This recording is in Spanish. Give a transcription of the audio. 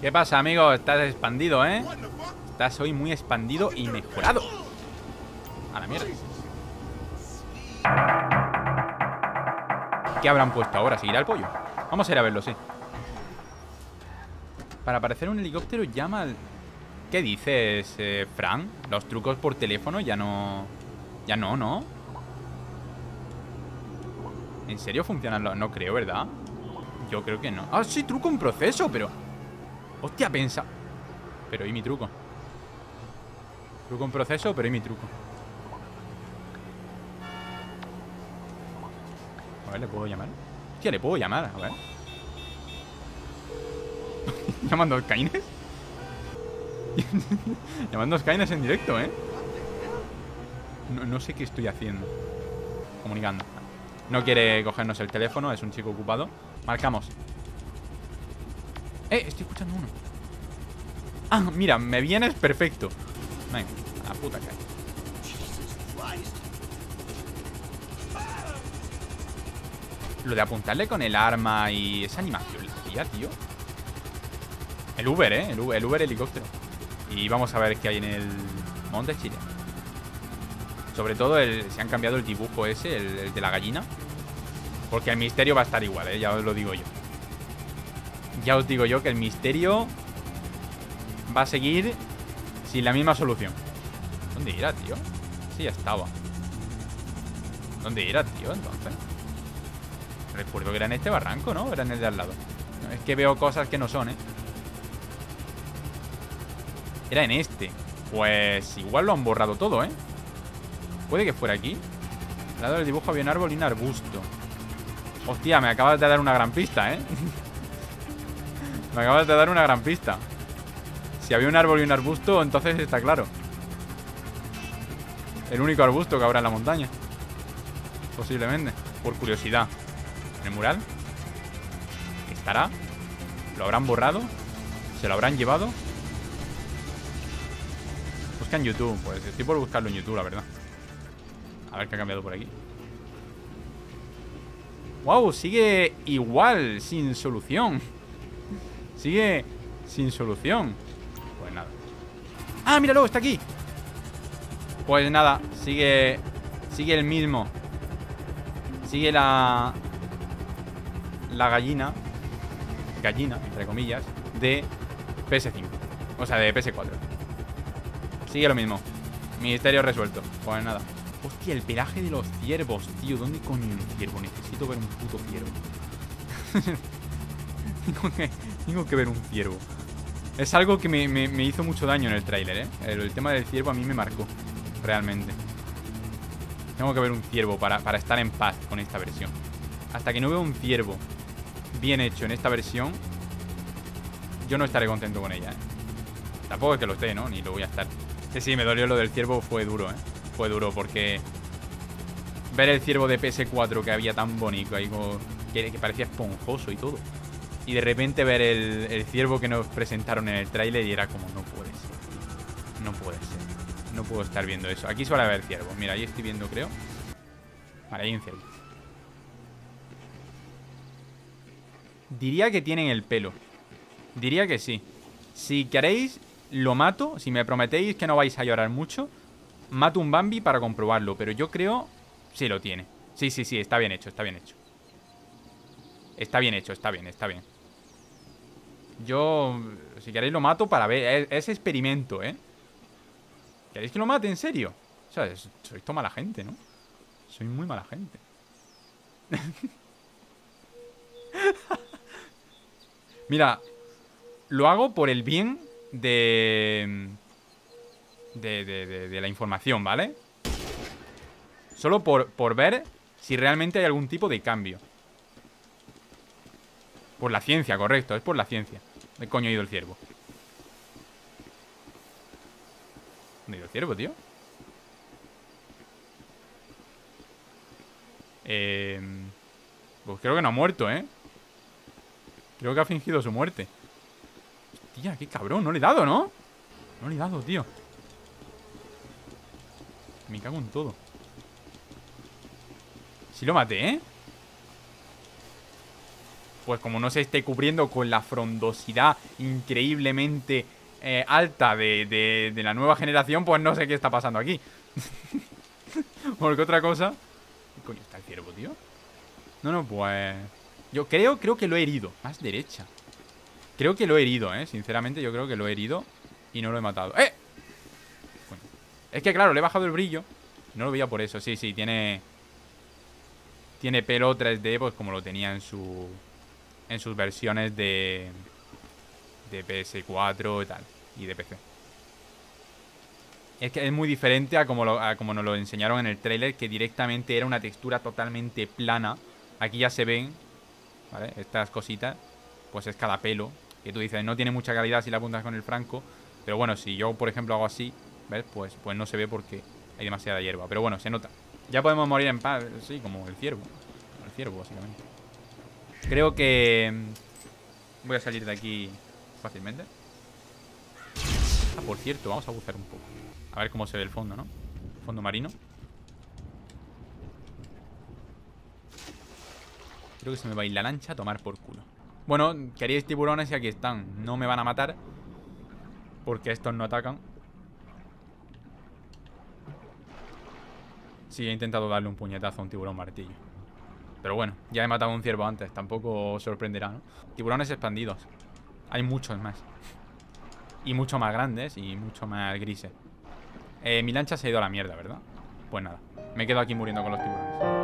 ¿Qué pasa, amigo? Estás expandido, ¿eh? Estás hoy muy expandido y mejorado. A la mierda. ¿Qué habrán puesto ahora? ¿Seguirá el pollo? Vamos a ir a verlo, sí. Para aparecer un helicóptero llama al... ¿Qué dices, Fran? Los trucos por teléfono ya no... Ya no, ¿no? ¿En serio funcionan los...? No creo, ¿verdad? Yo creo que no. Ah, sí, truco en proceso, pero... Hostia, pensa... Pero ¿y mi truco? Truco en proceso, pero ¿y mi truco? A ver, ¿le puedo llamar? Hostia, ¿le puedo llamar? A ver... ¿Llamando a Skynet? Llamando a Skynet en directo, ¿eh? No sé qué estoy haciendo. Comunicando. No quiere cogernos el teléfono, es un chico ocupado. Marcamos. Estoy escuchando uno. Ah, mira, me vienes perfecto. Venga, a la puta cara. Lo de apuntarle con el arma y esa animación, tía, tío. El Uber, ¿eh? El Uber helicóptero. Y vamos a ver qué hay en el Monte Chiliad. Sobre todo, se han cambiado el dibujo ese, el de la gallina. Porque el misterio va a estar igual, ¿eh? Ya os lo digo yo. Ya os digo yo que el misterio va a seguir sin la misma solución. ¿Dónde irá, tío? Sí, ya estaba. ¿Dónde irá, tío, entonces? Recuerdo que era en este barranco, ¿no? Era en el de al lado. No, es que veo cosas que no son, ¿eh? Era en este. Pues igual lo han borrado todo, ¿eh? Puede que fuera aquí. Al lado del dibujo había un árbol y un arbusto. Hostia, me acabas de dar una gran pista, ¿eh? Me acabas de dar una gran pista. Si había un árbol y un arbusto, entonces está claro. El único arbusto que habrá en la montaña. Posiblemente. Por curiosidad. ¿El mural? ¿Estará? ¿Lo habrán borrado? ¿Se lo habrán llevado? Busca en YouTube. Pues estoy por buscarlo en YouTube, la verdad. A ver qué ha cambiado por aquí. ¡Wow! Sigue igual, sin solución. Sigue sin solución. Pues nada. ¡Ah, míralo! Está aquí. Pues nada, sigue el mismo. Sigue la gallina. Gallina, entre comillas. De PS5. O sea, de PS4. Sigue lo mismo. Misterio resuelto. Pues nada. Hostia, el pelaje de los ciervos, tío. ¿Dónde coño hay un ciervo? Necesito ver un puto ciervo. Tengo que ver un ciervo. Es algo que me hizo mucho daño en el tráiler, ¿eh? El tema del ciervo a mí me marcó. Realmente. Tengo que ver un ciervo para estar en paz con esta versión. Hasta que no vea un ciervo bien hecho en esta versión, yo no estaré contento con ella, ¿eh? Tampoco es que lo esté, ¿no? Ni lo voy a estar. Sí, me dolió lo del ciervo. Fue duro, ¿eh? Fue duro porque ver el ciervo de PS4 que había tan bonito, que parecía esponjoso y todo, y de repente ver el ciervo que nos presentaron en el tráiler y era como, no puede ser, no puede ser, no puedo estar viendo eso. Aquí suele haber ciervos, mira, ahí estoy viendo, creo. Vale, hay un ciervo. Diría que tienen el pelo. Diría que sí. Si queréis, lo mato. Si me prometéis que no vais a llorar mucho, mato un Bambi para comprobarlo, pero yo creo... Sí, lo tiene. Sí, está bien hecho, está bien hecho. Está bien hecho. Yo, si queréis, lo mato para ver. Es experimento, ¿eh? ¿Queréis que lo mate en serio? O sea, sois toda mala gente, ¿no? Soy muy mala gente. Mira, lo hago por el bien de la información, ¿vale? Solo por ver si realmente hay algún tipo de cambio. Por la ciencia, correcto. Es por la ciencia. ¿Dónde coño ha ido el ciervo? ¿Dónde ha ido el ciervo, tío? Pues creo que no ha muerto, ¿eh? Creo que ha fingido su muerte. Hostia, qué cabrón. No le he dado, ¿no? No le he dado, tío. Me cago en todo. Si lo maté, ¿eh? pues como no se esté cubriendo con la frondosidad increíblemente alta de la nueva generación, pues no sé qué está pasando aquí. Porque otra cosa... ¿Qué coño está el ciervo, tío? No, no, pues... Yo creo que lo he herido. Más derecha. Creo que lo he herido, sinceramente yo creo que lo he herido y no lo he matado. ¡Eh! Bueno, es que claro, le he bajado el brillo. No lo veía por eso. Sí, sí, tiene... Tiene pelo 3D, pues como lo tenía en su... En sus versiones de... De PS4 y tal. Y de PC. Es que es muy diferente a como nos lo enseñaron en el tráiler, que directamente era una textura totalmente plana. Aquí ya se ven, ¿vale? Estas cositas. Pues es cada pelo. Que tú dices, no tiene mucha calidad si la apuntas con el franco. Pero bueno, si yo, por ejemplo, hago así, ¿ves? Pues no se ve porque hay demasiada hierba. Pero bueno, se nota. Ya podemos morir en paz. Sí, como el ciervo. Como el ciervo, básicamente. Creo que... Voy a salir de aquí fácilmente. Ah, por cierto, vamos a bucear un poco. A ver cómo se ve el fondo, ¿no? Fondo marino. Creo que se me va a ir la lancha a tomar por culo. Bueno, queréis tiburones y aquí están. No me van a matar, porque estos no atacan. Sí, he intentado darle un puñetazo a un tiburón martillo. Pero bueno, ya he matado a un ciervo antes. Tampoco os sorprenderá, ¿no? Tiburones expandidos. Hay muchos más. Y mucho más grandes y mucho más grises. Mi lancha se ha ido a la mierda, ¿verdad? Pues nada, me quedo aquí muriendo con los tiburones.